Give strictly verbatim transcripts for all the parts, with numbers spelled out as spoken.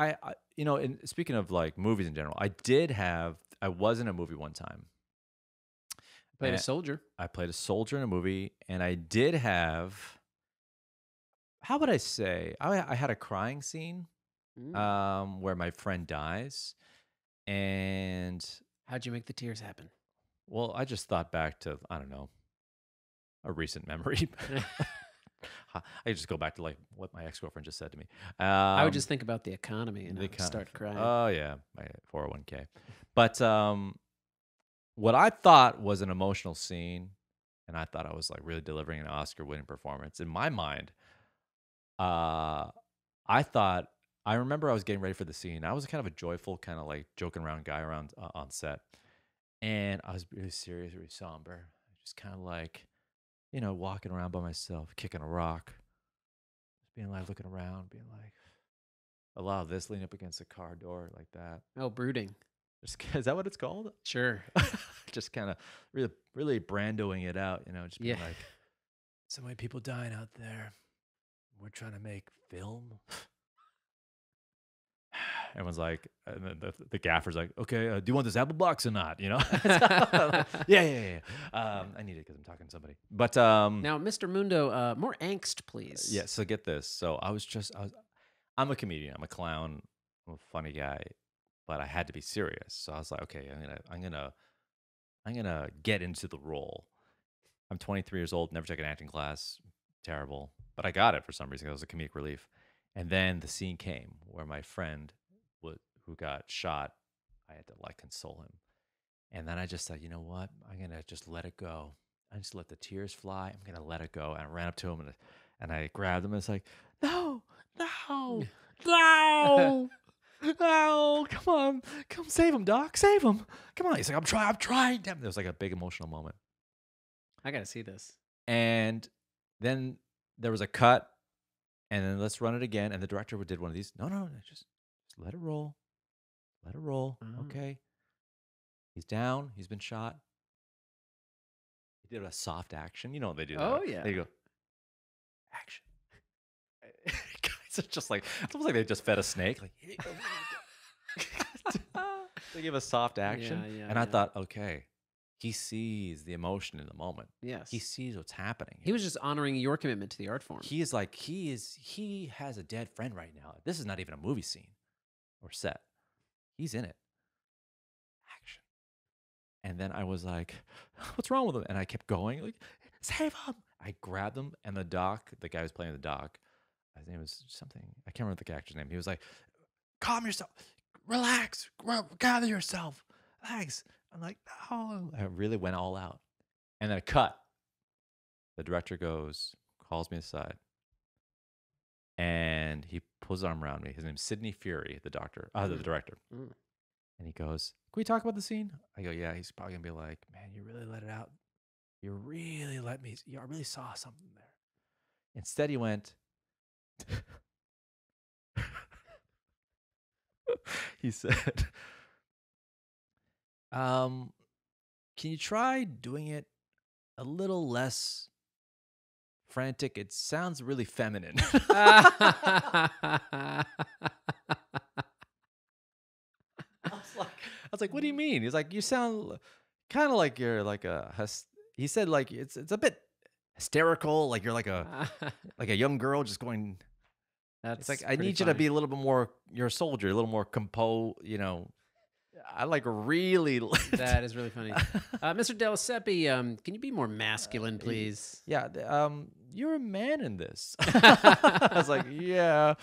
I, I you know, and speaking of like movies in general, I did have, I was in a movie one time. I played a soldier. I played a soldier in a movie, and I did have, how would I say, I, I had a crying scene mm. um, where my friend dies. And how'd you make the tears happen? Well, I just thought back to, I don't know, a recent memory. I just go back to like what my ex-girlfriend just said to me. Um, I would just think about the economy and the I would start crying. Oh, yeah, my four oh one K. But um, what I thought was an emotional scene, and I thought I was like really delivering an Oscar-winning performance. In my mind, uh, I thought, I remember I was getting ready for the scene. I was kind of a joyful, kind of like joking around guy around uh, on set. And I was really serious, really somber. Just kind of like, you know, walking around by myself, kicking a rock. Just being like, looking around, being like, a lot of this leaning up against the car door like that. Oh, brooding. Just, is that what it's called? Sure. Just kind of really, really brandoing it out, you know, just being yeah. like, so many people dying out there. We're trying to make film. Everyone's like, and then the, the gaffer's like, okay, uh, do you want this apple box or not? You know? So, like, yeah, yeah, yeah. Um, I need it because I'm talking to somebody. But um, now, Mister Mundo, uh, more angst, please. Yeah. So get this. So I was just, I was, I'm a comedian. I'm a clown. I'm a funny guy, but I had to be serious. So I was like, okay, I'm gonna, I'm gonna, I'm gonna get into the role. I'm twenty-three years old. Never took an acting class. Terrible, but I got it for some reason. It was a comedic relief. And then the scene came where my friend who got shot, I had to like console him. And then I just thought, you know what? I'm going to just let it go. I just let the tears fly. I'm going to let it go. And I ran up to him and, and I grabbed him and it's like, no, no, no, no, come on. Come save him, doc. Save him. Come on. He's like, I'm trying, I'm trying. Damn. It was like a big emotional moment. I got to see this. And then there was a cut and then let's run it again. And the director did one of these. No, no, no just, just let it roll. Let it roll. Mm. Okay. He's down. He's been shot. He did a soft action. You know what they do. Oh, that. Yeah. They go, action. It's just like, it's almost like they just fed a snake. Like, they give a soft action. Yeah, yeah, and I yeah. thought, okay, he sees the emotion in the moment. Yes. He sees what's happening. He was just honoring your commitment to the art form. He is like, he is, he has a dead friend right now. This is not even a movie scene or set. He's in it. Action. And then I was like, what's wrong with him? And I kept going, like, save him. I grabbed him, and the doc, the guy who's playing the doc, his name was something, I can't remember the actor's name. He was like, calm yourself, relax, gather yourself, relax. I'm like, no. I really went all out. And then I cut. The director goes, calls me aside. And he pulls his arm around me. His name's Sidney Fury, the doctor, uh, the director. Mm. And he goes, can we talk about the scene? I go, yeah. He's probably going to be like, man, you really let it out. You really let me, you, I really saw something there. Instead, he went, he said, um, can you try doing it a little less frantic? It sounds really feminine. I was like, I was like, what do you mean? He's like, you sound kind of like you're like a. He said like it's it's a bit hysterical, like you're like a like a young girl just going. That's it's like I need funny. You to be a little bit more. You're a soldier, a little more composed. You know, I like really. That is really funny. Uh, Mister Della Siepe, um, can you be more masculine, please? Uh, yeah. Um, you're a man in this. I was like, yeah,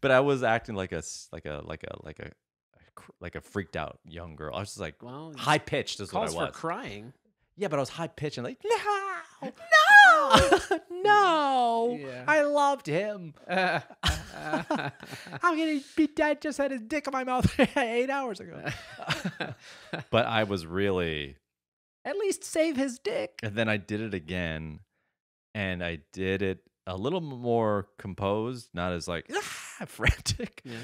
but I was acting like a like a like a like a like a freaked out young girl. I was just like, well, high pitched is calls what I was. For crying. Yeah, but I was high pitched and like, no, no, no. Yeah. I loved him. Uh, How can he be dead? Just had his dick in my mouth eight hours ago. But I was really. At least save his dick. And then I did it again. And I did it a little more composed, not as like ah, frantic. Yeah.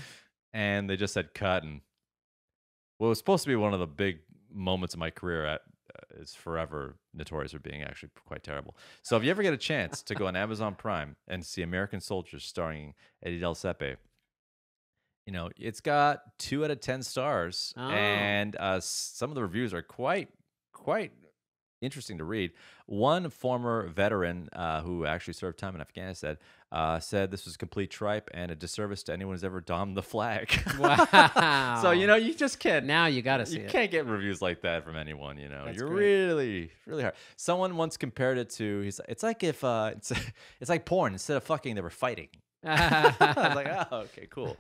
And they just said cut. And what was supposed to be one of the big moments of my career at, uh, is forever notorious for being actually quite terrible. So if you ever get a chance to go on Amazon Prime and see American Soldiers starring Eddie Della Siepe, you know, it's got two out of ten stars, oh. and uh, some of the reviews are quite, quite interesting to read. One former veteran uh, who actually served time in Afghanistan uh, said this was complete tripe and a disservice to anyone who's ever domed the flag. Wow! So you know, you just can't. Now you gotta see. You it. can't get reviews like that from anyone. You know, That's you're great. really, really hard. Someone once compared it to. He's. It's like if uh, it's, it's like porn. Instead of fucking, they were fighting. I was like, oh, okay, cool.